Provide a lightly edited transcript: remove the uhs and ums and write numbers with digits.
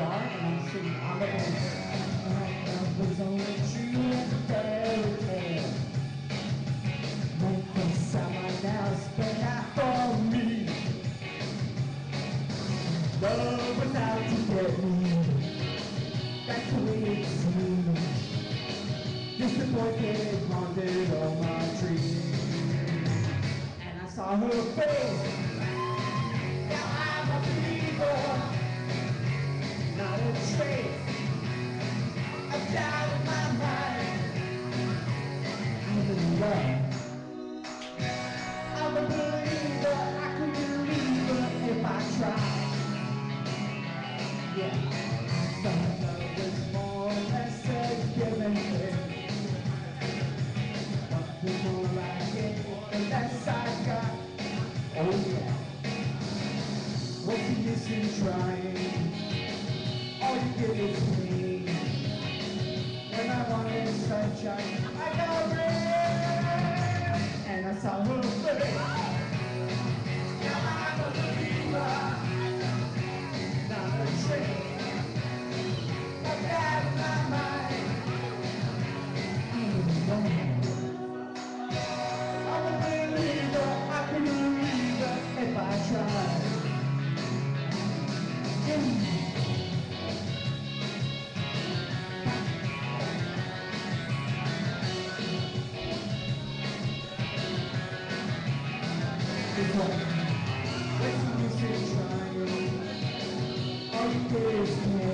yard, and I'm sitting on the bench. Love was only true as a fairy tale. Went for someone else, but not for me. Love was out to get me. That's the way it seemed. Disappointed, wandered on my tree, and I saw her face. Not a trace of doubt in my mind. I'm in love. I'm a believer. I could believe it if I tried. Yeah, I thought love was more or less a given. But the more I get, the less I got. Oh yeah. What's the use in trying? All you give is pain. When I wanted sunshine, I got rain. And I saw her face. Now I'm a believer. Not a trace of doubt in my mind. I'm a believer. I can believe it if I try. What's the use in trying? All you get is pain.